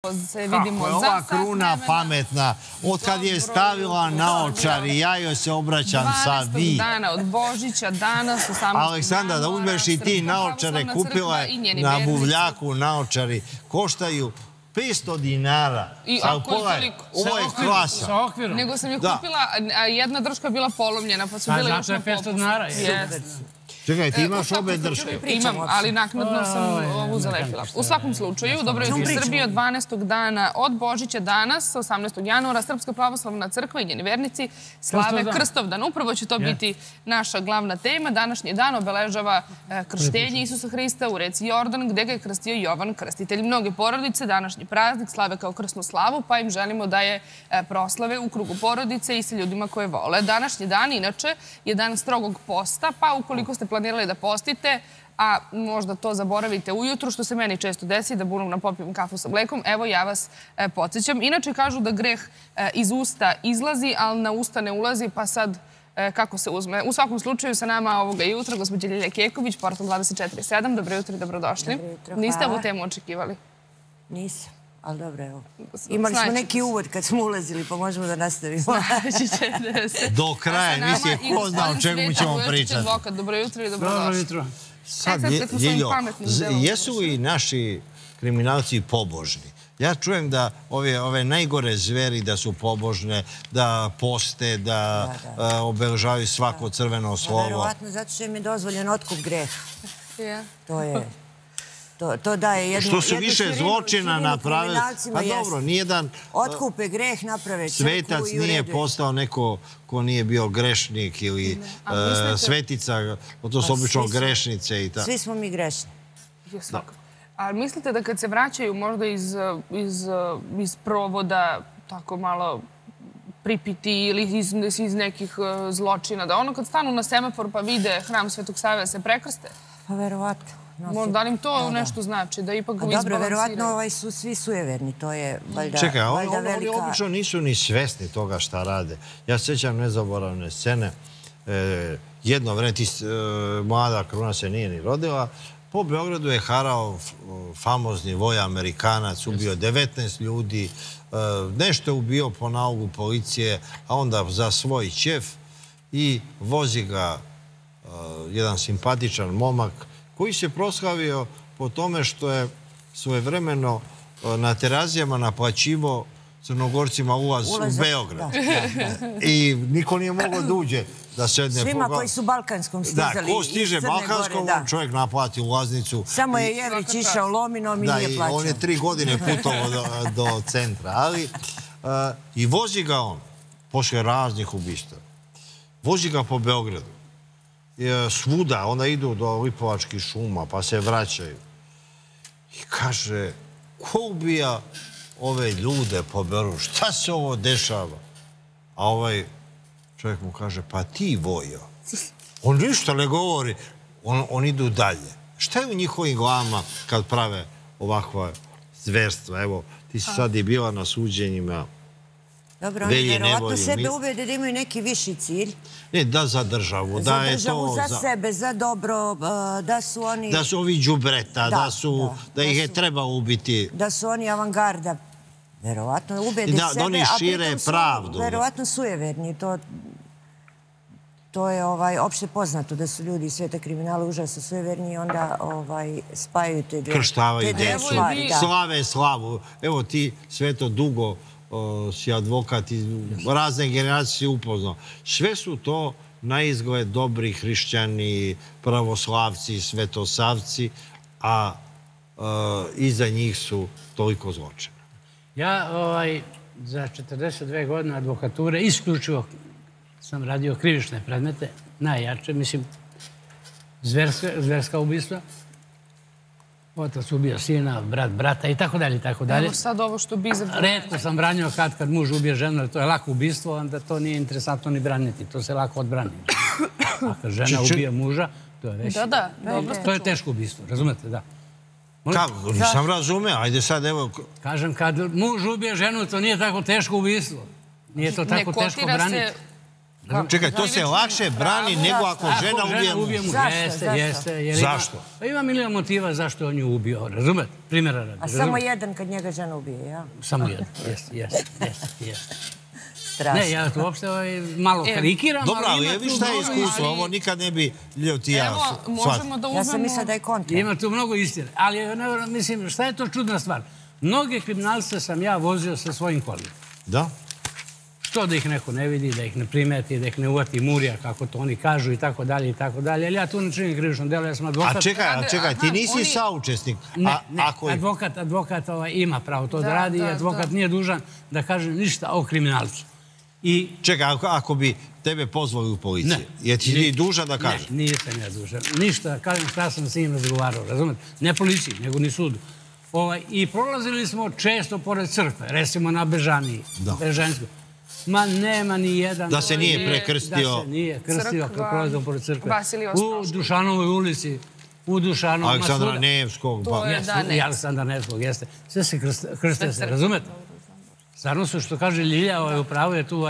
Kako je ova kruna pametna, od kad je stavila naočar i ja joj se obraćam sa vi. 12. dana od Božića, danas 18. dana. Aleksandra, da uzmeš i ti naočare, kupila je na Buvljaku naočari. Koštaju 500 dinara. Ovo je klasa. Sa okvirom. Nego sam je kupila, a jedna drška je bila polomljena, pa su bile još na popustu. Znači je 500 dinara. Čekaj, ti imaš obe drške? Imam, ali naknadno sam ovu zalepila. U svakom slučaju, dobro je u Srbiji od 12. dana, od Božića danas, 18. januara, Srpska pravoslavna crkva i njeni vernici slave Krstovdan. Upravo će to biti naša glavna tema. Današnji dan obeležava krštenje Isusa Hrista u reci Jordan, gde ga je krstio Jovan Krstitelj. Mnoge porodice današnji praznik slave kao krsnu slavu, pa im želimo da je proslave u krugu porodice i sa ljudima koje vole. Današnji dan, inače, je dan strogog posta, pa ukoliko ste planirali da postite, a možda to zaboravite ujutru, što se meni često desi, da bunovno popijem kafu sa mlekom. Evo, ja vas podsjećam. Inače, kažu da greh iz usta izlazi, ali na usta ne ulazi, pa sad kako se uzme. U svakom slučaju, sa nama ovoga jutra, gospođa Ljilja Keković, Portal 24.7. Dobro jutro i dobrodošli. Niste ovu temu očekivali? Nisam. Ali dobro, evo. Imali smo neki uvod kad smo ulazili, pa možemo da nastavimo. Do kraja, nisi je ko znao čemu ćemo pričati. Dobro jutro i dobrodošli. Sad, Ljiljo, jesu li naši kriminalci pobožni? Ja čujem da ove najgore zveri da su pobožne, da poste, da obeležavaju svako crveno slovo. Verovatno, zato što im je dozvoljen otkup greha. To je... Što su više zločina napravili, pa dobro, nijedan svetac nije postao neko ko nije bio grešnik ili svetica, to su obično grešnice i tako. Svi smo mi grešni. A mislite da kad se vraćaju možda iz provoda tako malo pripiti ili iz nekih zločina, da ono kad stanu na semafor pa vide hram Svetog Save da se prekrste? Pa verovatno. Da li im to nešto znači? Da ipak izbalansiraju? Dobro, verovatno svi sujeverni. To je valjda velika... Čekaj, oni obično nisu ni svesni toga šta rade. Ja sjećam nezaboravne scene. Jedno vreme, mlada kruna se nije ni rodila. Po Beogradu je harao famozni voja Amerikanac. Ubio 19 ljudi. Nešto je ubio po nalogu policije, a onda za svoj ćef. I vozi ga jedan simpatičan momak koji se proslavio po tome što je svojevremeno na Terazijama naplaćivo Crnogorcima ulaz u Beograd. I niko nije mogao da uđe da sedne. Svima koji su balkanskom stizali iz Crne Gore. Da, ko stiže balkanskom, čovjek naplati ulaznicu. Samo je Jevrić išao lominom i nije plaćao. Da, on je 3 godine putovao do centra. Ali i vozi ga on, posle raznih ubistava, vozi ga po Beogradu. Svuda, onda idu do Lipovačkih šuma, pa se vraćaju. I kaže, ko ubija ove ljude po Beru? Šta se ovo dešava? A ovaj čovjek mu kaže, pa ti vojo. On ništa ne govori. On idu dalje. Šta je u njihovim glavama kad prave ovakva zverstva? Evo, ti si sad i bila na suđenjima. Dobro, oni vjerovatno sebe uvede da imaju neki viši cilj. Ne, da za državu. Za državu, za sebe, za dobro, da su oni... Da su ovi đubreta, da ih je treba ubiti. Da su oni avangarda. Vjerovatno uvede sebe, a pritom su... Da oni šire pravdu. Vjerovatno sujeverni. To je opšte poznato da su ljudi iz sveta kriminala užasno sujeverni i onda spajaju te dve. Krštavaju decu, slave slavu. Evo ti, Sveto, dugo si advokat iz razne generacije si upoznao. Sve su to na izgled dobri hrišćani, pravoslavci, svetosavci, a iza njih su toliko zločina. Ja za 42 godine advokature isključivo sam radio krivične predmete, najjače, mislim, zverska ubistva. Otac ubio sina, brat brata i tako dalje, i tako dalje. Evo sad ovo što bi izabranio. Retko sam branio kad muž ubije ženu, jer to je lako ubistvo, onda to nije interesantno ni braniti. To se lako odbrani. A kad žena ubije muža, to je već... Da, da. To je teško ubistvo, razumete, da. Kako? Nisam razumeo, ajde sad evo... Kažem, kad muž ubije ženu, to nije tako teško ubistvo. Nije to tako teško braniti. Čekaj, to se lakše brani nego ako žena ubije muža. Zašto? Ima milion motiva zašto je on ju ubio. Razumete? Primjera radi. A samo jedan kad njega žena ubije, ja? Samo jedan. Jeste. Ne, ja to uopšte malo karikiram. Dobro, ali viš šta je iskustvo, ovo nikad ne bi ljeo ti ja shvatio. Ja sam mislila da je kontra. Ima tu mnogo istine. Ali, mislim, šta je to čudna stvar? Mnoge kriminalce sam ja vozio sa svojim kolima. Da? Što da ih neko ne vidi, da ih ne primeti, da ih ne uvati murija, kako to oni kažu i tako dalje. Ali ja tu ne činim krivično delo, ja sam advokat. A čekaj, ti nisi saučesnik. Ne, advokat ima pravo to da radi i advokat nije dužan da kaže ništa o kriminalcu. Čekaj, ako bi tebe pozvali u policiju, jer ti nije duža da kažem? Ne, nisam ja duža. Ništa da kažem šta sam s njim razgovarao, razumete? Ne policiji, nego ni sudu. I prolazili smo često pored crkve, recimo na Bežaniji, Bežanskoj. Ma nema ni jedan... Da se nije prekrstio. Da se nije krstio kad prolazimo pored crkve. U Dušanovoj ulici, u Dušanovoj... Aleksandra Nevskog. I Aleksandra Nevskog, jeste. Sve se krste se, razumete? Stvarno su, što kaže Ljilja, upravo je tu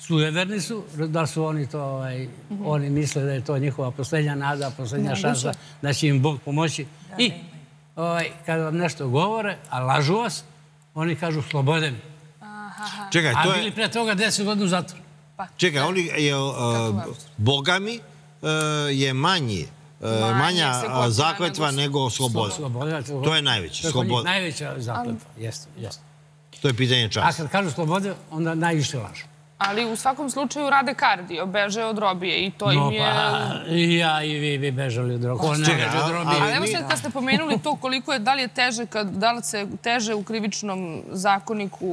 sujeverni su, da su oni to, oni misle da je to njihova posljednja nada, posljednja šansa, da će im Bog pomoći. I kada vam nešto govore, a lažu vas, oni kažu slobode mi. A bili pre toga 10 godina u zatvoru. Čekaj, Boga mi je manja zakletva nego sloboda. To je najveća sloboda. Najveća zakletva, jeste. To je pitanje časa. A kad kažu slobode, onda najviše lažu. Ali u svakom slučaju rade kardio, beže od robije i to im je... Ja i vi bi bežali od robije. Ali evo sad kad ste pomenuli to koliko je, da li je teže, da li se teže u krivičnom zakoniku,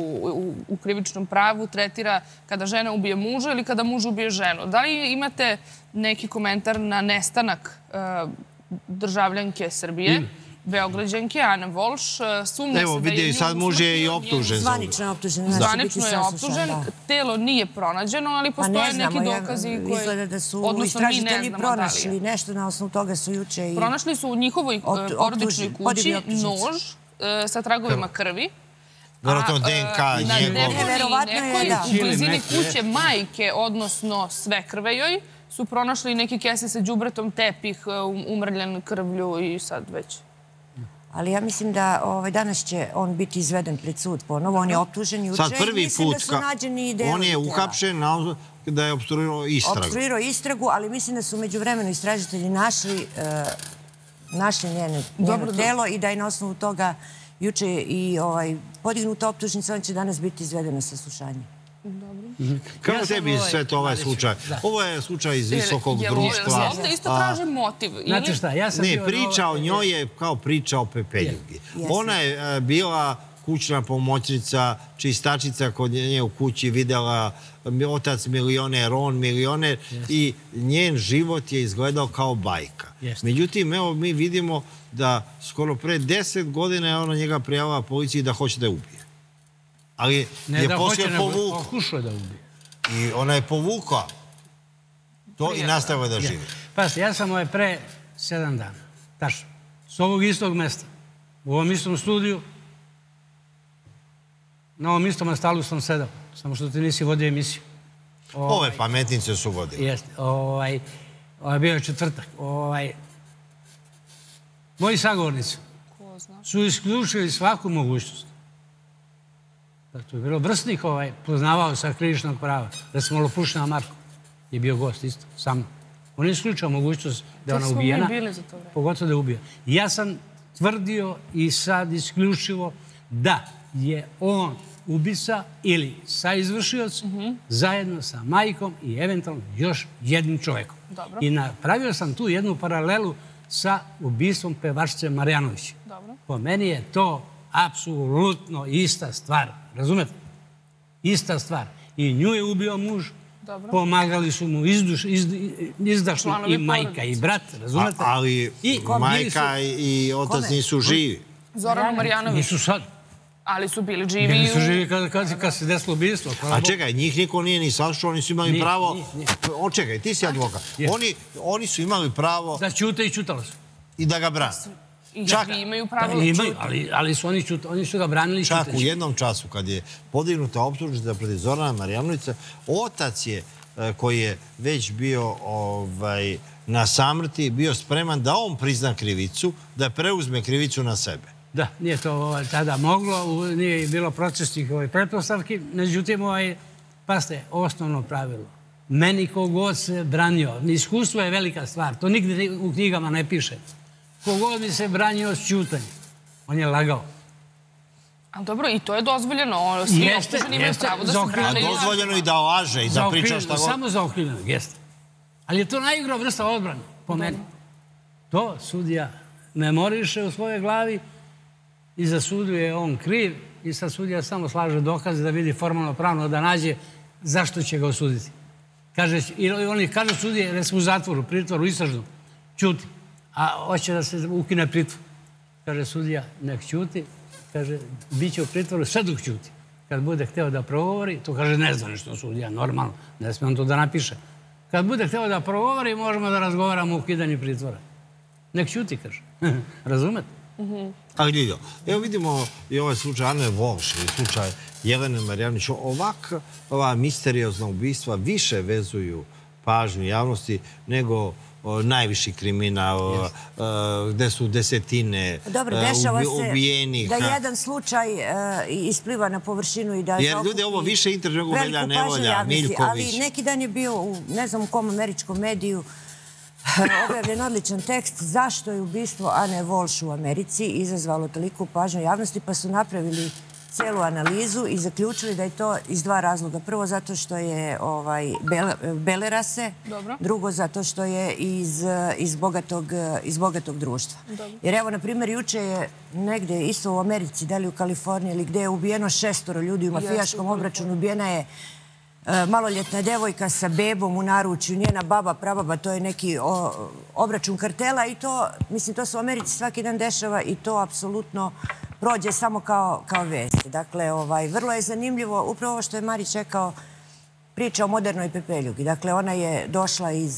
u krivičnom pravu tretira kada žena ubije muža ili kada muž ubije ženu. Da li imate neki komentar na nestanak državljanke Srbije? Beograđanke, Ana Volš, sumnja se da je nju... Evo, vidi, sad muž je i optužen. Zvanično je optužen. Telo nije pronađeno, ali postoje neki dokazi koje... Izgleda da su istražitelji pronašli nešto, na osnovu toga su juče i... Pronašli su u njihovoj porodičnoj kući nož sa tragovima krvi. Verovatno DNK njegov. Verovatno je, da. U blizini kuće majke, odnosno svekrve joj, su pronašli neke kese sa đubretom, tepih, umrljen krvlju i sad već... Ali ja mislim da danas će on biti izveden pred sud ponovo. On je optužen juče i mislim da su nađeni i delovi tela. On je uhapšen da je opstruirao istragu. Opstruirao istragu, ali mislim da su međuvremeno istražitelji našli njeno telo i da je na osnovu toga juče i podignuta optužnica, on će danas biti izveden na saslušanje. Kako tebi sve to ovaj slučaj? Ovo je slučaj iz visokog društva. Isto traže motiv. Ne, priča o njoj je kao priča o pepeljugi. Ona je bila kućna pomoćnica, čistačica kod nje u kući, videla otac milioner, on milioner i njen život je izgledao kao bajka. Međutim, evo mi vidimo da skoro pre 10 godina je ona njega prijavila policiji da hoće da je ubije. Ali je poslije povukao. Pokušao da ubije. I ona je povukao. To i nastavio da živi. Pasti, ja sam pre 7 dana, tačno, s ovog istog mesta, u ovom istom studiju, na ovom istom nastalu sam sedao, samo što ti nisi vodio emisiju. Ove pametnice su vodili. Jeste, bio je četvrtak. Moji sagovornici su isključili svaku mogućnost. To je bilo Brsnik, poznavao sa krivičnog prava. Recimo, Lopušna Marko je bio gost isto, sa mnom. On je isključao mogućnost da je ona ubijena, pogotovo da je ubija. Ja sam tvrdio i sad isključivo da je on ubica ili saizvršioc zajedno sa majkom i eventualno još jednim čovekom. I napravio sam tu jednu paralelu sa ubistvom pevačice Marjanovića. Po meni je to apsolutno ista stvar. Razumete? Ista stvar. I nju je ubio muž, pomagali su mu izdašno i majka i brat, razumete? Ali majka i otac nisu živi. Zorana Marjanović. Nisu sad. Ali su bili živi. Nisu živi kad se desilo ubistvo. A čekaj, njih niko nije ni saslušao, oni su imali pravo... Očekaj, ti si advokat. Oni su imali pravo... Da ćute i čutala su. I da ga brane. Čak, ali su oni ga branili. Čak u jednom času kad je podignuta optužnica protiv Zorana Marjanovića, otac je koji je već bio na samrti, bio spreman da on prizna krivicu, da preuzme krivicu na sebe. Da, nije to tada moglo, nije bilo procesnih pretpostavki, međutim, paste, osnovno pravilo. Meni kogod se branio, iskustvo je velika stvar, to nigde u knjigama ne piše. Kogod mi se branio s ćutanjem, on je lagao. Ali dobro, i to je dozvoljeno. Svi optuženi imaju pravo da se brane. A dozvoljeno i da laže i da priča šta god. Samo za okrivljeno, jeste. Ali je to najgora vrsta odbrane, po meni. To sudija memoriše u svojoj glavi i za sudiju je on kriv i sad sudija samo slaže dokaze da vidi formalno pravno, da nađe zašto će ga osuditi. Oni kažu sudije, recimo u zatvoru, pritvoru, istražnom, ćuti, a hoće da se ukine pritvor. Kaže sudija, nek ćuti. Kaže, bit će u pritvoru sve dok ćuti. Kad bude hteo da progovori, to kaže, ne zna nešto sudija, normalno, ne smije on to da napiše. Kad bude hteo da progovori, možemo da razgovaramo o ukidanju pritvora. Nek ćuti, kaže. Razumete? Ali Ljiljo, evo vidimo i ovaj slučaj Ane Volš, slučaj Jelene Marjanović. Ovakva misteriozna ubistva više vezuju pažnju javnosti nego najviši kriminal, gde su desetine ubijenih. Dobro, dešava se da jedan slučaj ispliva na površinu i da zaokupi... Jer ljudi, ovo više interesuje nego Velja Nevolja, Miljković. Ali neki dan je bio u, ne znam u kom američkom mediju, objavljen odličan tekst zašto je ubistvo Ane Volš u Americi izazvalo toliko pažnju javnosti, pa su napravili celu analizu i zaključili da je to iz dva razloga. Prvo, zato što je belerase. Drugo, zato što je iz bogatog društva. Jer evo, na primjer, juče je negdje isto u Americi, da li u Kaliforniji, ili gdje je ubijeno 6 ljudi u mafijaškom obračunu. Ubijena je maloljetna devojka sa bebom u naručju, njena baba, prababa, to je neki obračun kartela i to, mislim, to se u Americi svaki dan dešava i to apsolutno prođe samo kao vest. Dakle, vrlo je zanimljivo, upravo ovo što je Marić rekao, priča o modernoj pepeljugi. Dakle, ona je došla iz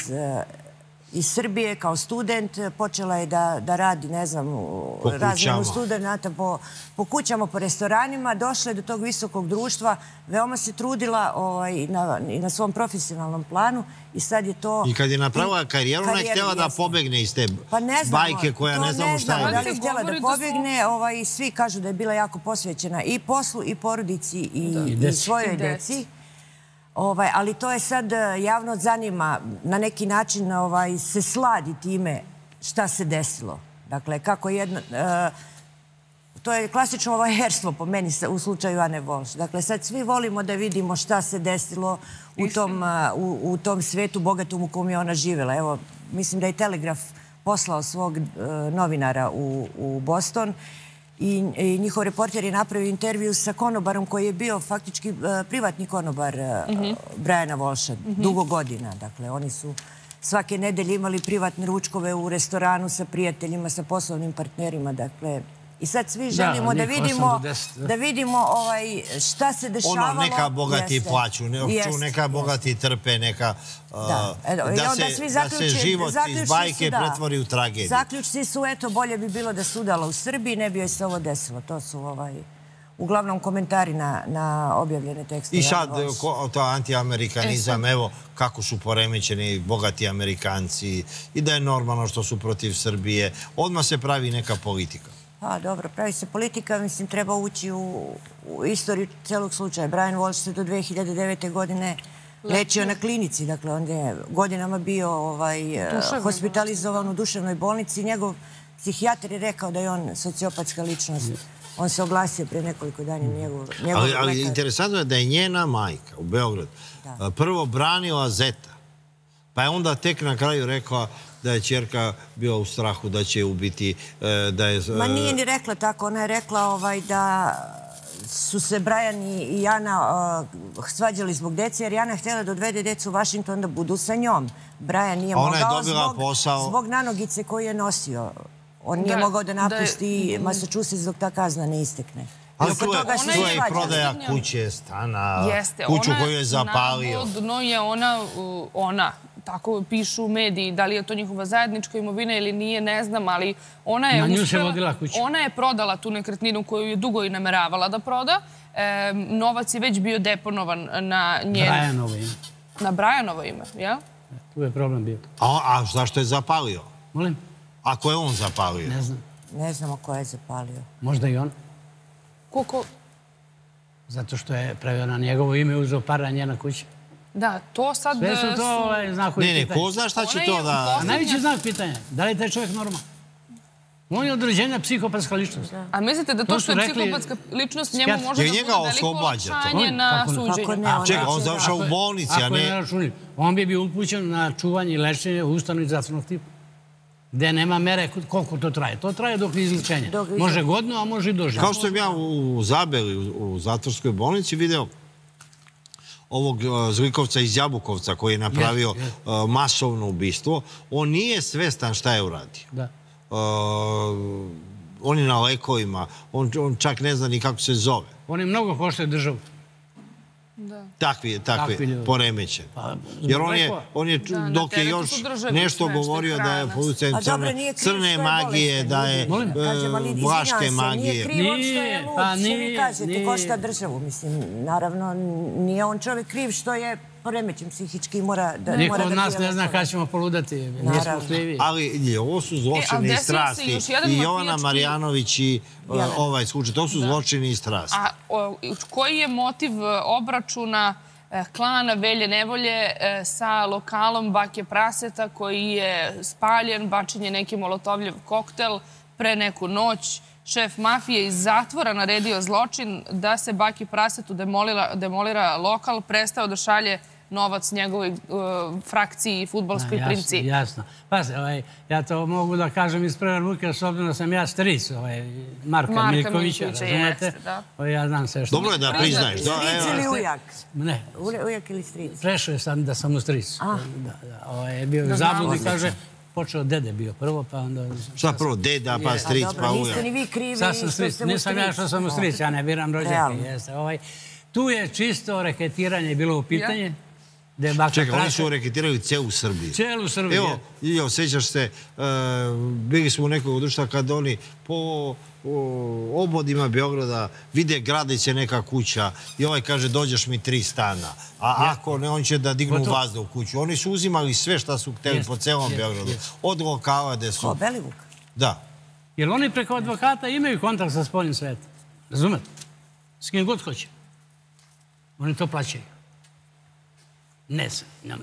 Srbije kao student, počela je da radi, ne znam, razmjenu studenta po kućama, po restoranima, došla je do tog visokog društva, veoma se trudila i na svom profesionalnom planu i sad je to... I kad je napravila karijeru, ona je htjela da pobegne iz te bajke koja ne znamo šta je. Da li je htjela da pobegne, i svi kažu da je bila jako posvećena i poslu, i porodici, i svojoj deci. Ali to je sad javno zanima, na neki način se sladi time šta se desilo. Dakle, kako jedno... To je klasično herstvo po meni u slučaju Ane Volš. Dakle, sad svi volimo da vidimo šta se desilo u tom svetu bogatom u kom je ona živjela. Evo, mislim da je Telegraf poslao svog novinara u Boston i njihov reporter je napravio intervju sa konobarom koji je bio faktički privatni konobar Brajana Volša dugo godina. Dakle, oni su svake nedelje imali privatne ručkove u restoranu sa prijateljima, sa poslovnim partnerima. Dakle, i sad svi želimo da vidimo šta se dešavalo. Ono, neka bogati plaću, neka bogati trpe, neka... Da se život iz bajke pretvori u tragediju. Zaključci su, eto, bolje bi bilo da sudala u Srbiji, ne bi joj se ovo desilo. To su uglavnom komentari na objavljene tekste. I sad, to antiamerikanizam, evo, kako su poremećeni bogati Amerikanci i da je normalno što su protiv Srbije. Odmah se pravi neka politika. Dobro, pravi se politika, mislim, treba ući u istoriju celog slučaja. Brajan Volš se do 2009. godine lečio na klinici, dakle, onda je godinama bio hospitalizovan u duševnoj bolnici. Njegov psihijatar je rekao da je on sociopatska ličnost. On se oglasio pre nekoliko dana njegov... Ali interesantno je da je njena majka u Beogradu prvo branila zeta, pa je onda tek na kraju rekao da je ćerka bila u strahu da će ubiti, da je... Ma nije ni rekla tako, ona je rekla da su se Brajan i Jana svađali zbog dece, jer Jana htjela da odvede decu u Washington da budu sa njom. Brajan nije mogao zbog nanogice koju je nosio. On nije mogao da napusti Massachusetts dok ta kazna ne istekne. Ali tu je i prodaja kuće, stana, kuću koju je zapalio. Navodno je ona, tako pišu mediji, da li je to njihova zajednička imovina ili nije, ne znam, ali ona je prodala tu nekretninu koju je dugo i nameravala da proda. Novac je već bio deponovan na njenu... Brajanova ime. Na Brajanovo ime, jel? Tu je problem bio. A zašto je zapalio? Molim? A ko je on zapalio? Ne znam. Ne znamo ko je zapalio. Možda i on. Ko? Zato što je pravio na njegovo ime, uzeo para njena kuća. Da, to sad... Sve su to znakovi pitanja. Ne, ko zna šta će to da... Najveći znak pitanja. Da li je taj čovjek normalan? On je od rođenja psihopatska ličnost. A mislite da to što je psihopatska ličnost njemu može da bude veliko olakšanje na suđenju? Čekaj, on završao u bolnici, a ne... On bi bio upućen na čuvanje i lečenje u ustanovi zdravstvenog tipa. Gde nema mere koliko to traje. To traje dok izlečenja. Može godinu, a može i doživotno. Kao što sam ja u Zabeli, u zatvorskoj bolnici, video ovog zlikovca iz Jabukovca koji je napravio masovno ubistvo. On nije svestan šta je uradio. Da. On je na lekovima, on čak ne zna ni kako se zove. On je mnogo koštao državu. Takvi je poremećen. Jer on je, dok je još nešto govorio da je producent crne magije, da je vlaške magije. Nije, pa nije. Kažete, košta državu, mislim, naravno, nije on čovjek kriv što je poremećen psihički i mora da... Niko od nas ne zna kada ćemo poludati. Ali ovo su zločine i strasti. I Jovana Marjanović i ovaj slučaj. To su zločine i strasti. A koji je motiv obračuna klana Velje Nevolje sa lokalom Bake Praseta koji je spaljen, bačen je neki molotovljev koktel pre neku noć? Šef mafije iz zatvora naredio zločin da se Baki Prasetu demolira lokal, prestao da šalje novac njegovoj frakciji i futbolskoj princiji. Jasno. Pazite, ja to mogu da kažem iz prve ruke, s obzirom da sam ja stric Marka Miljkovića, razumete? Ja znam sve što... Dobro je da priznaješ. Stric ili ujak? Ne. Ujak ili stric? Prešao sam da sam u stricu. Bio je u zabludi, kaže... Počeo dede bio prvo, pa onda... Šta prvo, deda, pa stric, pa uja. Niste ni vi krivi što ste mu stric. Nisam ja što sam mu stric, ja ne biram rođake. Tu je čisto reketiranje bilo u pitanje. Čekaj, oni su reketirali celu Srbiju. Celu Srbiju. Evo, Ljilja, osjećaš se, bili smo u nekog društva kada oni po obodima Beograda vide gradiće neka kuća i ovaj kaže dođeš mi 3 stana. A ako ne, on će da dignu vazda u kuću. Oni su uzimali sve šta su hteli po celom Beogradu. Od lokala gde su... Kao Belivuk? Da. Jer oni preko advokata imaju kontakt sa spoljnim svetom. Razumete? S kim god hoće. Oni to plaćaju.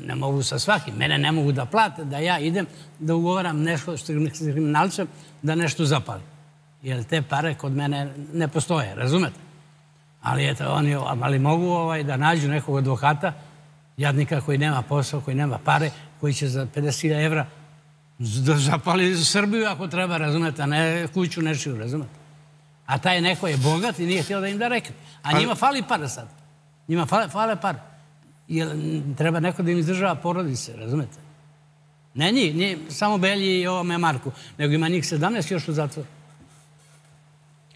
Ne mogu sa svakim. Mene ne mogu da plate da ja idem da ugovaram nešto s kriminalcem da nešto zapali. Jer te pare kod mene ne postoje, razumete? Ali mogu da nađu nekog advokata, jadnika koji nema posao, koji nema pare, koji će za 50.000 evra da zapali Srbiju ako treba, razumete, a ne kuću nečiju, razumete? A taj neko je bogat i nije htio da im da rekne. A njima fali para sad. Njima fale para. Jer treba neko da im izdržava porodice, razumete? Ne njih, samo Belji i ovome Marku, nego ima njih 17 još u zatvoru.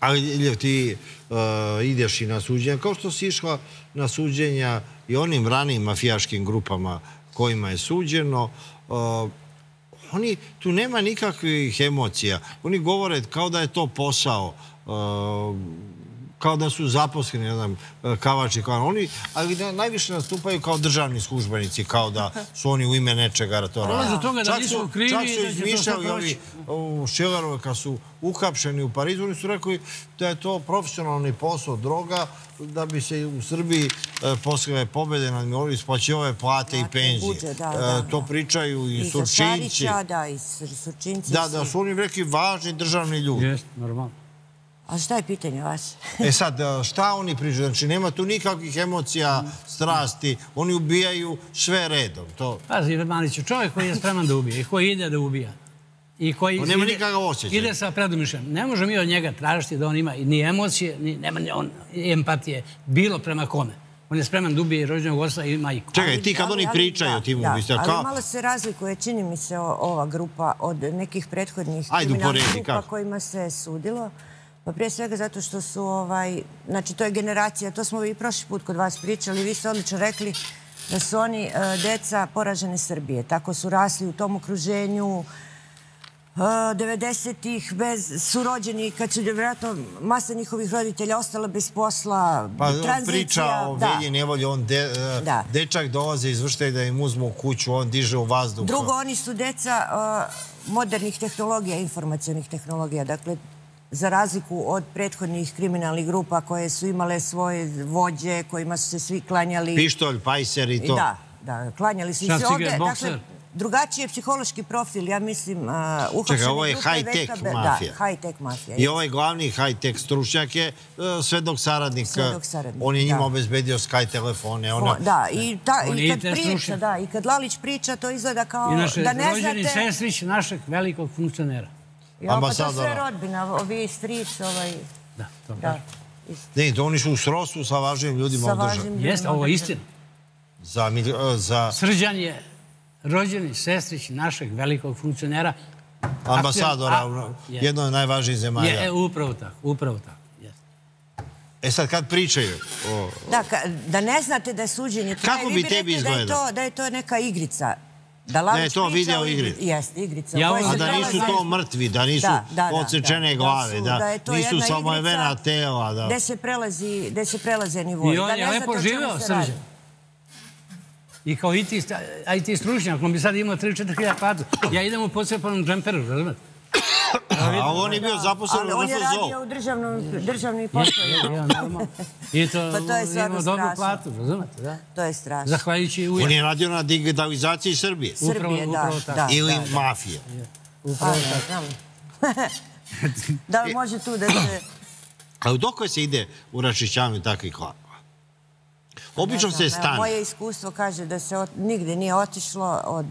Ali, Ljilja, ti ideš i na suđenja, kao što si išla na suđenja i onim ranijim mafijaškim grupama kojima je suđeno, oni, tu nema nikakvih emocija. Oni govore kao da je to posao, kao da su zaposleni, ne znam, kavači, oni, ali najviše nastupaju kao državni službenici, kao da su oni u ime nečega to radili. Čak su izmišljali ovi Šilarove, kad su uhapšeni u Parizu, oni su rekli da je to profesionalni posao droga, da bi se u Srbiji posle pobede nad Milomirom isplaćivale plate i penzije. To pričaju i Surčinci. Da, su oni neki važni državni ljudi. Jeste, normalno. A šta je pitanje vas? E sad, šta oni pričaju? Znači, nema tu nikakvih emocija, strasti. Oni ubijaju sve redom. Pazi, Maliću, čovjek koji je spreman da ubija i koji ide da ubija. On nema nikakav osjećaj. Ide sa predumišljem. Ne možemo mi od njega tražiti da on ima ni emocije, nema ni empatije. Bilo prema kome. On je spreman da ubije rođenog oca i majku. Čekaj, ti kad oni pričaju o tim ubistima... Ali malo se razlikuje, čini mi se, ova grupa od nekih prethodnih kriminalnih grupa kojima se sudilo. Pa prije svega zato što su, znači to je generacija, to smo i prošli put kod vas pričali, vi ste odlično rekli da su oni deca poražene Srbije. Tako su rasli u tom okruženju, 90-ih su rođeni, kad su vjerojatno masa njihovih roditelja ostala bez posla, tranzicija. Pa priča o Velji Nevolji, on dečak dolaze izvrštaj da im uzmu kuću, on diže u vazduh. Drugo, oni su deca modernih tehnologija, informacijonih tehnologija, dakle, za razliku od prethodnih kriminalnih grupa koje su imale svoje vođe, kojima su se svi klanjali. Pištolj, pajser i to. Da, klanjali su i sve ovdje. Dakle, drugačiji je psihološki profil, ja mislim... Čekaj, ovo je high-tech mafija. Da, high-tech mafija. I ovaj glavni high-tech stručnjak je svedok saradnik. On je njima obezbedio Sky telefone. Da, i kad Lalić priča, to izgleda kao da ne znate... I naš rođeni sestrić našeg velikog funkcionera. Pa to sve rodbina, ovi stric, ovaj... Da, to može. Ne, to oni su u srostu sa važnim ljudima u državi. Jeste, ovo je istina. Srđan je rođeni sestrić našeg velikog funkcionera. Ambasadora, jedno od najvažnijih zemalja. Upravo tako. E sad, kad pričaju? Da ne znate da je suđenje... Kako bi tebi izgledalo? Da je to neka igrica. Da je to video igrica. A da nisu to mrtvi, da nisu odsečene glave, da nisu samo evena tela. Gde se prelaze nivoji. I on je lepo živeo, Srđan. I kao IT stručnjak, on bi sad imao 3-4 hiljada platu. Ja idem u posvepanom džemperu, razumete? A on je bio zaposlen u FZO. On je radio u državnim poslovima. I to imao dobru platu, razumete, da? To je strašno. Zahvaljujući UN. On je radio na digitalizaciji Srbije. Upravo tako. Ili mafije. Upravo tako. Da li može tu da se... Ali dokle se ide u raščišćavanju takvih klana? Obično se stane. Moje iskustvo kaže da se nigde nije otišlo od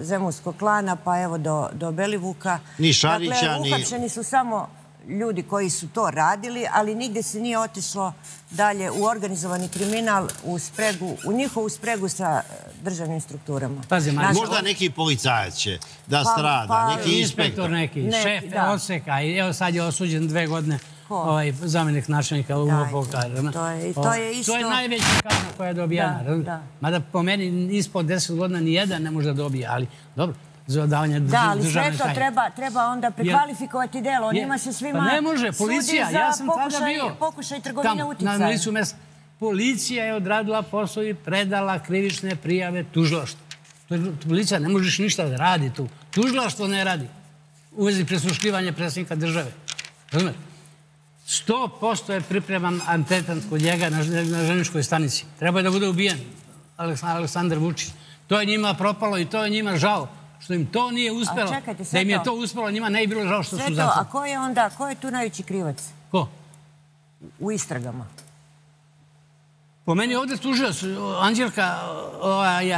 Zemunskog klana pa evo do Belivuka. Ni Šarića, ni... Uhapšeni su samo ljudi koji su to radili, ali nigde se nije otišlo dalje u organizovani kriminal, u njihovu spregu sa državnim strukturama. Možda neki policajac će da strada, neki inspektor. Neki šef odseka i evo sad je osuđen 2 godine. Zamenik načelnika Lupoka. To je najveća kazna koja je dobijena. Mada po meni ispod 10 godina nijedan ne može da dobije, ali dobro, za odavanje državne tajne. Da, ali sve to treba onda prekvalifikovati delo. Onima se svima sudi za pokušaj trgovine uticaja. Na licu mesta. Policija je odradila posao i predala krivične prijave tužilaštvu. Policija ne možeš ništa da radi tu. Tužilaštvo ne radi. U vezi prisluškivanja predsjednika države. Razumete? 100% je pripreman atentat kod njega na ženičkoj stanici. Treba je da bude ubijen Aleksandar Vučić. To je njima propalo i to je njima žao. Što im to nije uspelo. Da im je to uspelo, njima ne je bilo žao što su zato. A ko je onda, ko je tu najveći krivac? Ko? U istragama. Po meni ovdje tužila su Anđelka,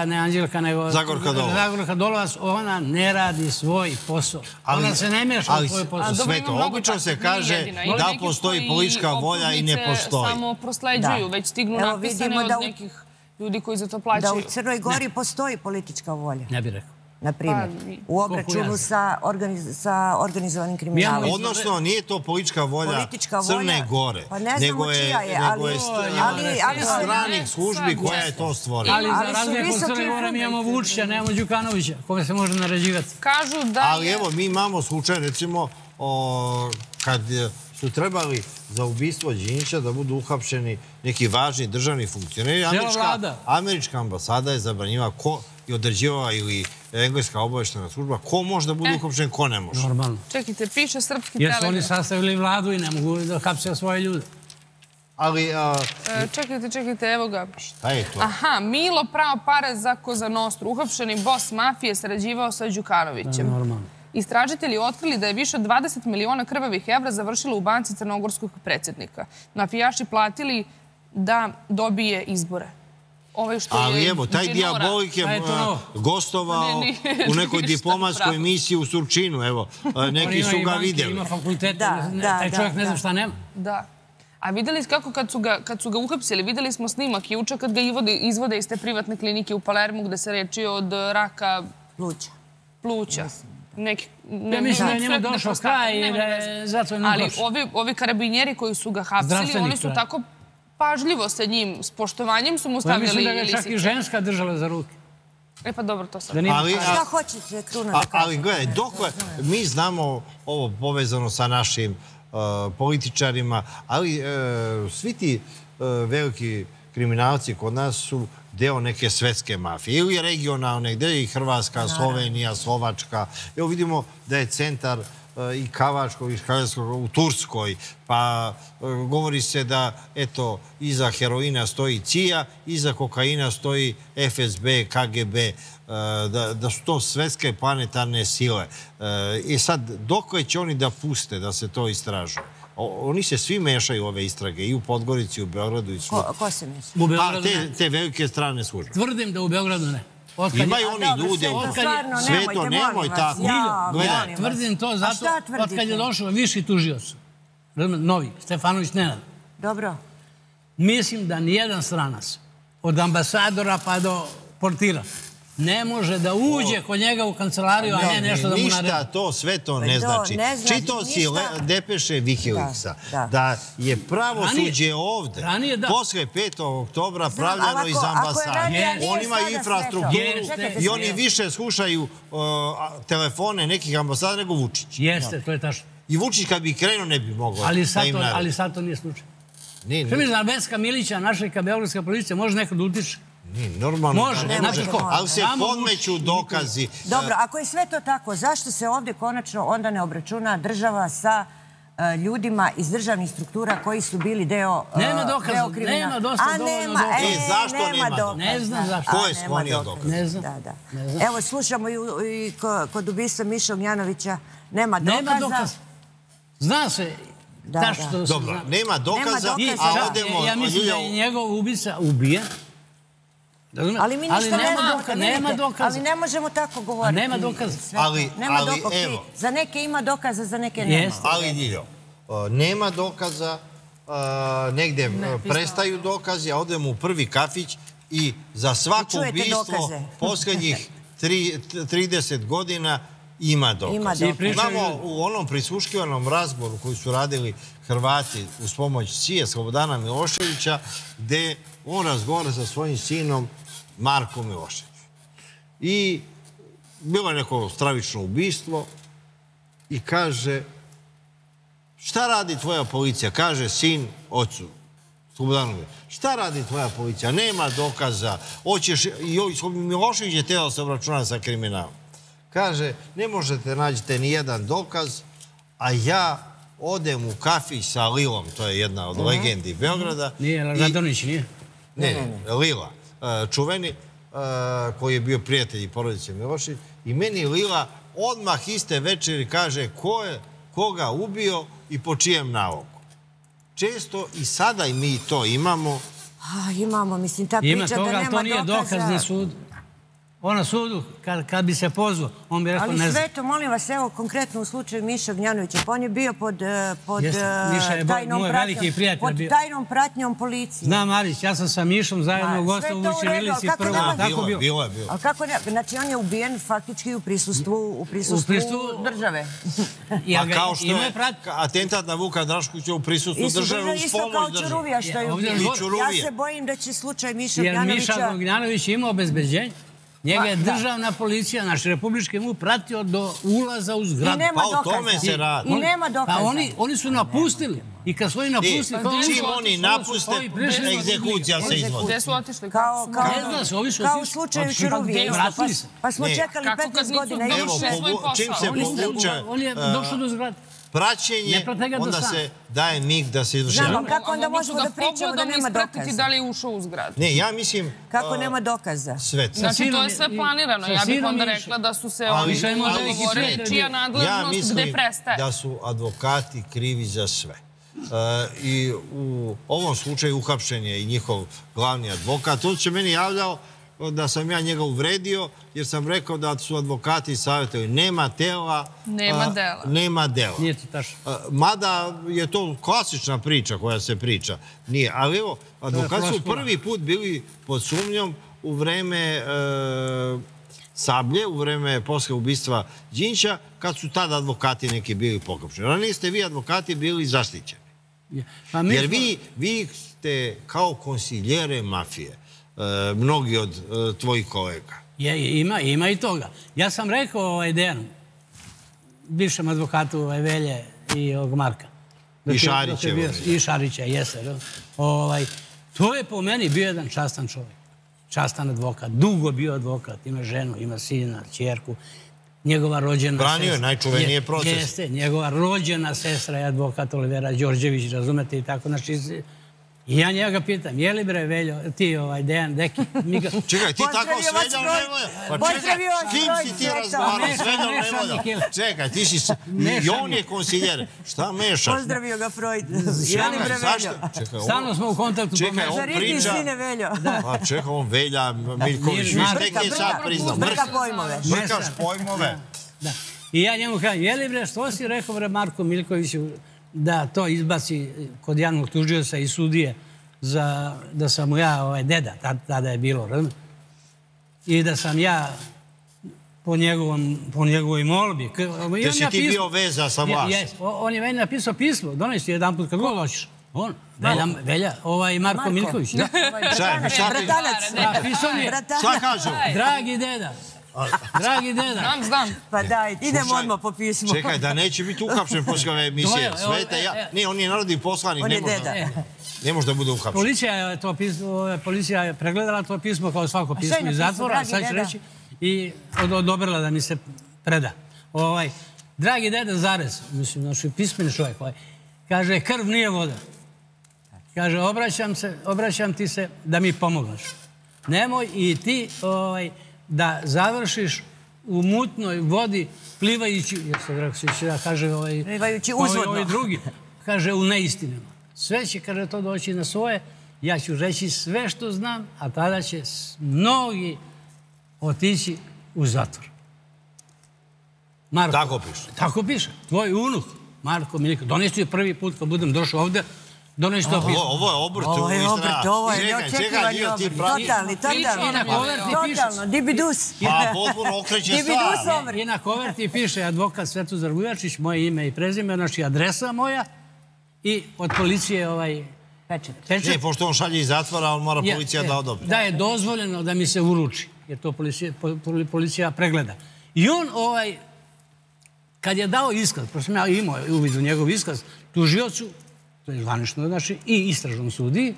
ne Anđelka, nego Zagorka Dolovac, ona ne radi svoj posao. Ona se ne meša u svoj posao. Sve to, obično se kaže da postoji politička volja i ne postoji. Samo prosleđuju, već stignu napisane od nekih ljudi koji za to plaćaju. Da u Crnoj Gori postoji politička volja. Ne bih rekao. Na primjer, u obračunu sa organizovanim kriminalom. Odnosno, nije to politička volja Crne Gore, nego je stranih službi koja je to stvorila. Ali za razliku od Crne Gore mi imamo Vučića, nemamo Đukanovića, kome se može naređivati. Ali evo, mi imamo slučaj, recimo, kad su trebali za ubistvo Đinđića da budu uhapšeni neki važni državni funkcioneri. Američka ambasada je zabranjiva ko i određivala ili engleska obaveštena služba, ko može da bude uhapšen, ko ne može. Normalno. Čekajte, piše Srpski telegram. Jer su oni sastavili vladu i ne mogu da hapse svoje ljude. Ali... Čekajte, evo ga. Šta je to? Aha, Milo prao pare za Koza Nostru. Uhapšeni boss mafije sarađivao sa Đukanovićem. Normalno. Istražitelji otkrili da je više od 20 miliona krvavih evra završilo u banci crnogorskog predsjednika. Mafijaši platili da dobije izbore. Ali evo, taj diabolik je gostovao u nekoj diplomatskoj misiji u Surčinu, evo, neki su ga vidjeli. Ima fakultet, taj čovjek ne znam šta nema. Da. A vidjeli kako kad su ga uhapsili, vidjeli smo snimak juče kad ga izvode iz te privatne klinike u Palermu gde se reči od raka... Pluća. Ja mislim da je njemu došao kraj i da je zato je njemu došao. Ali ovi karabinjeri koji su ga hapsili, oni su tako... pažljivo sa njim, s poštovanjem su mu stavljali... Mislim da ga čak i ženska držala za ruke. E pa dobro, to sad. Šta hoćete tu na nekako? Ali gledaj, dok mi znamo ovo povezano sa našim političarima, ali svi ti veliki kriminalci kod nas su deo neke svetske mafije. Ili regionalne, gdje je i Hrvatska, Slovenija, Slovačka. Evo vidimo da je centar i Kavačkog i Škaljarskog u Turskoj. Pa govori se da, eto, iza heroina stoji CIA, iza kokaina stoji FSB, KGB. Da su to svetske planetarne sile. I sad, dokle će oni da puste da se to istražuje? Oni se svi mešaju ove istrage, i u Podgorici, i u Beogradu, i službe. Ko se mešaju? A te velike strane službe. Tvrdim da u Beogradu ne. Imaju oni ljude, sveto, nemoj tako. Tvrdim to zato, od kad je došao viši tužioc, novi, Stefanović Nenad. Dobro. Mislim da nijedan stranac, od ambasadora pa do portira, ne može da uđe kod njega u kancelariju, a ne nešto da mu naredi. Ništa to, sve to ne znači. Čitao si depeše Wikileaksa, da je pravosuđe ovdje, posle 5. oktobra, pravljeno iz ambasade. Oni imaju infrastrukturu i oni više slušaju telefone nekih ambasada nego Vučić. Jeste, to je tačno. I Vučić kad bi krenuo ne bi mogao da im naredi. Ali sad to nije slučaj. Što mi zna, Veska Milića, našlika beogradska policija, može nekad da utiče. Može, ali se podmeću dokazi. Dobro, ako je sve to tako, zašto se ovdje konačno onda ne obračuna država sa ljudima iz državnih struktura koji su bili deo kriminala? Nema dokaza, nema dosta dovoljno dokaza. Zašto nema dokaza? Ne znam zašto. Ko je sklonio dokaza? Ne znam. Evo, slušamo i kod ubistva Miše Mjjanovića, nema dokaza. Nema dokaza. Zna se. Dobro, nema dokaza, a odemo... Ja mislim da je njegov ubica ubijen. Ali mi ništa nema dokaza. Ali ne možemo tako govoriti. Nema dokaza. Nema dokaza. Za neke ima dokaza, za neke nema. Ali Ljiljo, nema dokaza, negde prestaju dokazi, a odem u prvi kafić i za svako ubistvo posljednjih 30 godina ima dokaz. Imamo u onom prisluškivanom razboru koji su radili Hrvati uz pomoć CIA, Slobodana Miloševića, gde on razgovara sa svojim sinom Markom Miloševićem. I bilo je neko stravično ubistvo i kaže, šta radi tvoja policija? Kaže sin ocu, Slobodanu Miloševiću. Šta radi tvoja policija? Nema dokaza. Milošević je teo da se obračuna sa kriminalom. Kaže, ne možete nađite ni jedan dokaz, a ja odem u kafić sa Lilom, to je jedna od legendi Beograda. Nije, Radonić nije? Ne, Lila, čuveni, koji je bio prijatelj i porodice Milošević. I meni Lila odmah iste večeri kaže ko je koga ubio i po čijem nalogu. Često i sada mi to imamo. Imamo, mislim, ta priča da nema dokaza. To nije dokaz na sudu. Ona sudu, kad bi se pozvao, on bi rekao ne znam. Ali sve to, molim vas, evo, konkretno u slučaju Miše Mjjanovića, pa on je bio pod tajnom pratnjom policije. Znam, Marić, ja sam sa Mišom zajedno gostao u Vučevici prvo. Bilo je, bilo. Znači, on je ubijen faktički u prisustvu države. Atentat na Vuka Draškovića u prisustvu države uz pomoć države. Isto kao Čuruvija. Ja se bojim da će slučaj Miše Mjjanovića... Jer Miša Mjjanović ima obezbeđenje. Njega je državna policija, naš republički mu, pratio do ulaza u zgradu. Pa o tome se radi. I nema dokaza. Pa oni su napustili. I kad su oni napustili... Čim oni napuste, egzekucija se izvodi. Gde su otišli? Kao u slučaju Čuruvije. Pa smo čekali 15 godina. Čim se povuče... On je došao do zgrade. Praćenje, onda se daje mig da se izvrši. Znamo, kako onda možemo da pričamo da nema dokaza? Da li je ušao u zgradu? Ne, ja mislim... Kako nema dokaza? Sve to. Znači, to je sve planirano. Ja bih onda rekla da su se oni dogovorili čija nadležnost gde prestaje. Da su advokati krivi za sve. I u ovom slučaju uhapšen je i njihov glavni advokat. On se meni javljao da sam ja njega uvredio, jer sam rekao da su advokati savjetovali nema tela, nema dela. Mada je to klasična priča koja se priča. Nije, ali evo, advokati su prvi put bili pod sumnjom u vreme Sablje, u vreme posle ubistva Đinđića, kad su tada advokati neki bili pokapšeni. A niste vi advokati bili zaštićeni. Jer vi ste kao konsiljere mafije. Mnogi od tvojih kolega. Ima i toga. Ja sam rekao Dejanu, bivšem advokatu Velje i Marka. I Šarićevo. I Šarića, jeste. To je po meni bio jedan častan čovjek. Častan advokat. Dugo bio advokat. Ima ženu, ima sina, čerku. Njegova rođena sestra... Branio je najčuvenije proces. Jeste, njegova rođena sestra je advokat Olivera Đorđević, razumete i tako. Znači, ja njega pitam, je li bre Veljo, ti Dejan, deki... Čekaj, ti tako s Veljom Nevolja? Kim si ti razgovarao s Veljom Nevolja? Čekaj, ti si... I on je konsiljer. Šta mešaš? Pozdravio ga Freud. Je li bre Veljo? Stano smo u kontaktu. Čekaj, on priča... Čekaj, on Velja Miljković. Tek je sad priznao. Brka pojmove. Brkaš pojmove. I ja njemu kažem, je li bre, što si rekao bre Marko Miljkoviću da to izbaci kod javnog tužioca i sudije da sam mu ja deda, tada je bilo, i da sam ja po njegovoj molbi. Da si ti bio veza sa vas. On je meni napisao pismo, donesi ti jedan put kad god hoćeš. On, Velja, Marko Miljković. Šta kažu? Dragi deda. Znam. Pa daj, idemo odmah po pismu. Čekaj, da neće biti uhapšen poslije ove emisije. Ne, on je narodni poslanik. On je deda. Ne može da bude uhapšen. Policija je pregledala to pismo kao svako pismo iz zatvora, sad ću reći, i odobrila da mi se preda. Dragi deda, zarez, mislim, naši pismeni čovjek, kaže, krv nije voda. Kaže, obraćam ti se da mi pomogaš. Nemoj i ti... da završiš u mutnoj vodi plivajući, jer se Draksić da kaže ovaj drugi, kaže u neistinama. Sve će, kaže, to doći na svoje, ja ću reći sve što znam, a tada će mnogi otići u zatvor. Tako piše. Tako piše. Tvoj unuk, Marko Miljković, donesu je prvi put kad budem došao ovdje, donešto pismo. Ovo je obrt. Ovo je neočekivani obrt. Totalno. Dibidus. Pa potpuno okreće stvar. I na koverti piše advokat Svetozar Vujačić, moje ime i prezime, znači adresa moja i od policije pečet. Ne, pošto on šalje iz zatvora, on mora policija da odobri. Da je dozvoljeno da mi se uruči, jer to policija pregleda. I on kad je dao iskaz, prosim ja imao uvidu njegov iskaz, tužiocu, to je zvanično, znači, i istražnom sudiji.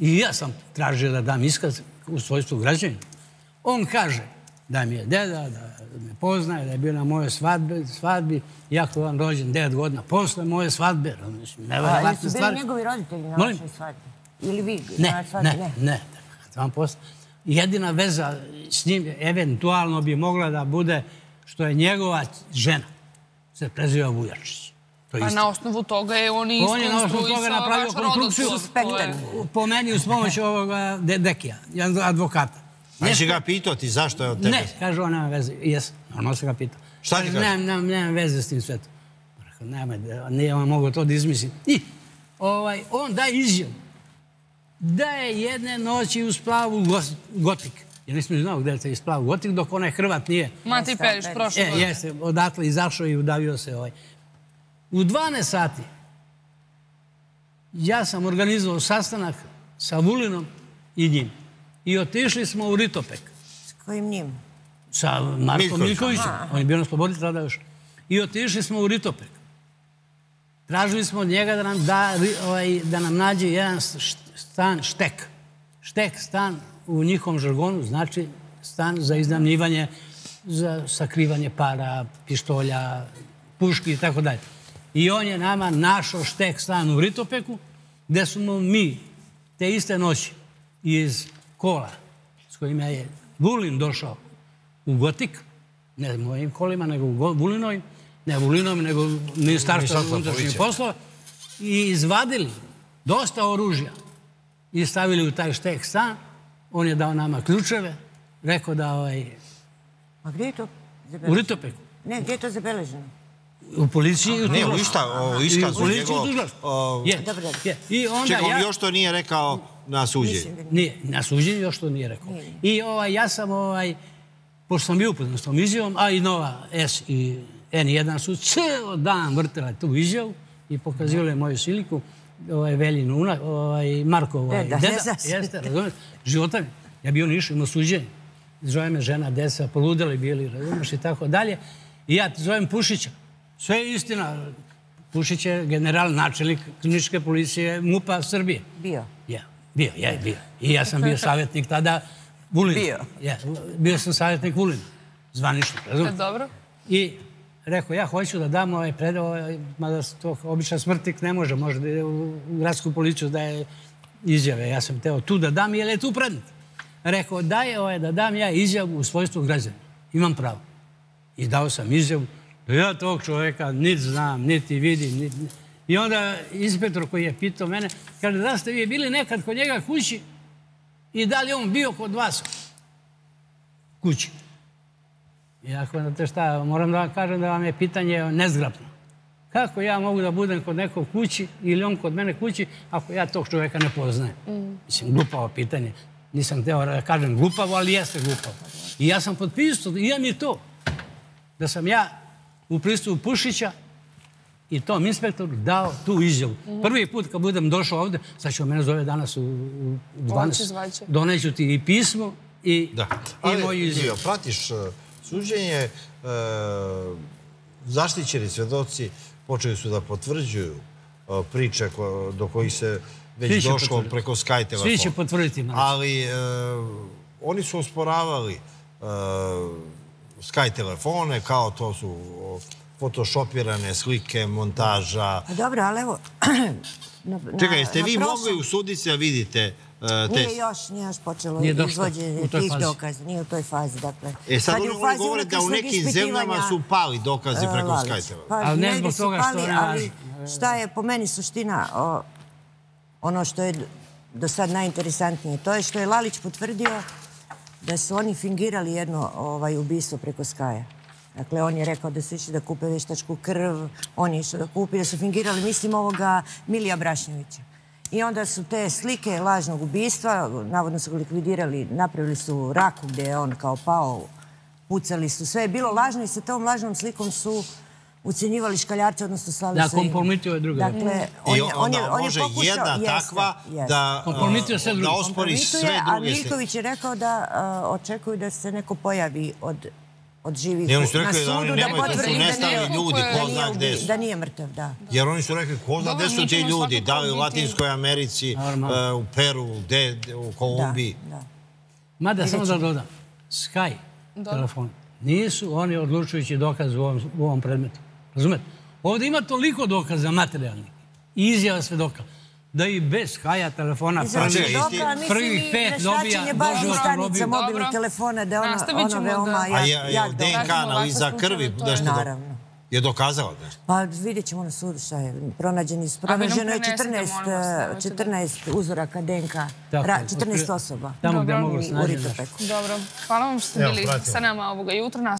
I ja sam tražio da dam iskaz u svojstvu građanina. On kaže da mi je deda, da me poznaje, da je bio na mojoj svadbi, jako vam rođen 9 godina posle moje svadbe. Ali su bili njegovi roditelji na vašoj svadbi? Ili vi na svadbi? Ne. Jedina veza s njim eventualno bi mogla da bude što je njegova žena se preziva Vujačić. Pa na osnovu toga je on i iskonstruisao vaš rodosud. Po meni uz pomoć ovoga dekija, advokata. Neće ga pitao ti zašto je od tebe? Ne, kaže on nema veze. Jes, normalno se ga pitao. Šta ti kaže? Nema veze s tim svetom. Nije on mogao to da izmisli. I on daje izjavu da je jedne noći usplavu gotik. Ja nisam znao gdje se isplavu gotik dok onaj Hrvat nije. Mati Periš, prošlo. Jeste, odatle izašao i udavio se U 12 sati ja sam organizovao sastanak sa Vulinom i njim. I otišli smo u Ritopek. S kojim njim? Sa Markom Miljkovićem. On je bio na slobodi tada još. I otišli smo u Ritopek. Tražili smo od njega da nam nađe jedan stan, štek. Štek stan u njihovom žargonu znači stan za iznajmljivanje, za sakrivanje para, pištolja, puški i tako dalje. I on je nama našao štek stan u Ritopeku, gde smo mi te iste noći iz kola s kojima je Vulin došao u Gotik, ne mojim kolima, nego u Vulinovim, ne Vulinovim, nego Ministarstvo unutrašnjih poslova, i izvadili dosta oružja i stavili u taj štek stan. On je dao nama ključeve, rekao da... A gdje je to zabeleženo? U Ritopeku. Ne, gdje je to zabeleženo? U policiji i u tužilaštvu. Čekaj, on još to nije rekao na suđenju. Nije, na suđenju još to nije rekao. I ja sam, pošto sam bio upoznan s tom izjavom, a i Nova S i N1 su ceo dan vrtila tu izjavu i pokazivali moju sliku, Veljinu, Marko, deda, života. Ja bio nišao na suđenju. zove me žena, deca, poludeli bili, razumiješ i tako dalje. I ja zovem Pušića. Sve je istina. Pušić je general, načelnik kliničke policije MUP-a Srbije. Bio? Ja, bio, ja je bio. I ja sam bio savjetnik tada Vulina. Bio? Ja, bio sam savjetnik Vulina. Zvanično, razumiješ? Dobro. I rekao, ja hoću da dam ovaj predao, mada to običan smrtnik ne može, možda da je u gradsku policiju da je izjave. Ja sam teo tu da dam, jer je tu predmet. Rekao, daje ovaj da dam ja izjavu u svojstvu građana. Imam pravo. I dao sam izjavu. Ja tog čovjeka niti znam, niti vidim. I onda inspektor koji je pitao mene, kaže, da ste vi bili nekad kod njega kući i da li on bio kod vas kući? I ako znate šta, moram da vam kažem da vam je pitanje nezgrapno. Kako ja mogu da budem kod nekog kući ili on kod mene kući ako ja tog čovjeka ne poznajem? Mislim, glupavo pitanje. Nisam hteo da kažem glupavo, ali jeste glupavo. I ja sam potpisao, imam i to, da sam ja u pristupu Pušića i tom inspektoru dao tu izjavu. Prvi put kad budem došao ovde, sad ću mene zove danas u 12. Doneću ti i pismo i moju izjavu. Pratiš suđenje, zaštićeni svedoci počeli su da potvrđuju priče do kojih se već došlo preko Sky telefona. Svi će potvrditi. Ali oni su osporavali Sky telefone, kao to su photoshopirane slike, montaža. Dobro, ali evo... Čekaj, jeste vi mogli u sudici da vidite... Nije još počelo izvođenje tih dokaza, nije u toj fazi, dakle. E sad oni govore da u nekim zemljama su pali dokaze preko Sky telefona. Ali ne zbog toga što ne važi. Šta je po meni suština... Ono što je do sad najinteresantnije, to je što je Lalić potvrdio da su oni fingirali jedno ubistvo preko Skaja. Dakle, on je rekao da su išli da kupe veštačku krv, on je išao da kupi, da su fingirali, mislim, ovoga Milija Brašnjovića. I onda su te slike lažnog ubistva, navodno su ga likvidirali, napravili su raku gdje je on kao pao, pucali su, sve je bilo lažno i sa tom lažnom slikom su ucenjivali Škaljarci, odnosno slali su... Da, kompromitio je druga. Dakle, on je pokušao... Može jedna takva da ospori sve druge slike. A Miljković je rekao da očekuju da se neko pojavi od živih na sudu, da potvrdi da nije mrtav. Jer oni su rekli, ko zna gde su ti ljudi, da li u Latinskoj Americi, u Peru, u Kolumbiji. Mada, samo da dodam, Sky telefon, nisu oni odlučujući dokaz u ovom predmetu. Razumete? Ovdje ima toliko dokaza materijalnih i izjava svedoka da i bez Skyja telefona prvih 5 dobija doživotno robiju. Nastavit ćemo da... A je DNK analiza krvi je dokazala nešto? Pa vidjet ćemo na sudu šta je. Pronađeno je 14 uzoraka DNK, 14 osoba u Ritopeku. Dobro, hvala vam što ste bili sa nama ovoga jutra.